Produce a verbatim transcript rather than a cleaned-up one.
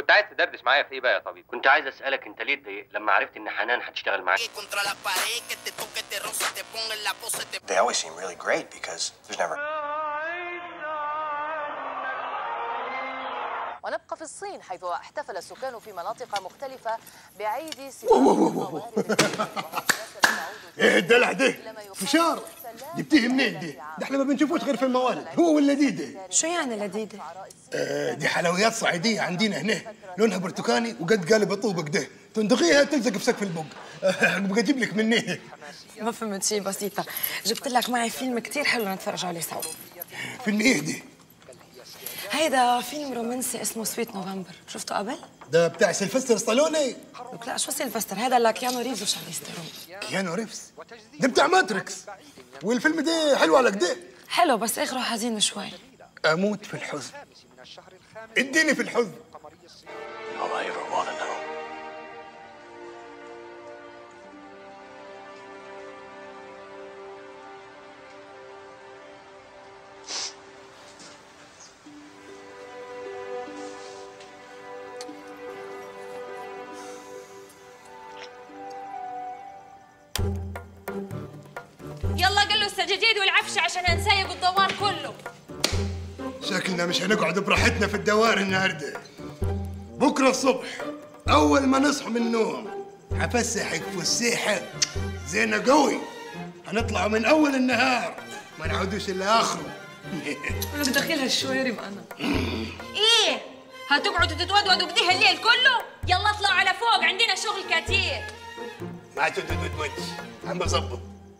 كنت عايز تدردش معايا في ايه بقى يا طبيب؟ كنت عايز اسالك انت ليه اتضايقت لما عرفت ان حنان هتشتغل معاك؟ They always seem really great because there's never ونبقى في الصين حيث احتفل السكان في مناطق مختلفة بعيد سيبويا. ايه الدلع ده؟ فشار جبتيه منين دي؟ ده احنا ما بنشوفوش غير في الموالد، هو واللذيذة. شو يعني لذيذة؟ آه دي حلويات صعيدية عندنا هنا، لونها برتقاني وقد قالب طوبك ده، تندقيها تلزق في سقف البوق. ابغى اجيب لك منين؟ ما فهمت شيء، بسيطة، جبت لك معي فيلم كثير حلو نتفرج عليه سوا. فيلم ايه دي؟ هيدا فيلم رومانسي اسمه سويت نوفمبر، شفته قبل؟ ده بتاع سيلفستر ستالوني؟ لك لا، شو سيلفستر؟ هذا اللي كيانو ريفز وشارليز ثيرون. كيانو ريفز؟ ده بتاع ماتريكس، والفيلم ده حلو على كده؟ حلو بس اخره حزين شوي. اموت في الحزن. اديني في الحزن. All I ever wanna know السجاجيد والعفش عشان هنسيب الدوار كله. شكلنا مش هنقعد براحتنا في الدوار النهارده. بكره الصبح اول ما نصحى من النوم هفسحك فسيحه زينه قوي، هنطلع من اول النهار ما نعودوش الا اخره. انا بدخلها الشوارب انا. ايه هتقعدوا تتودودوا كده الليل كله؟ يلا اطلعوا على فوق عندنا شغل كتير. ما تتودودوش، عم بظبط.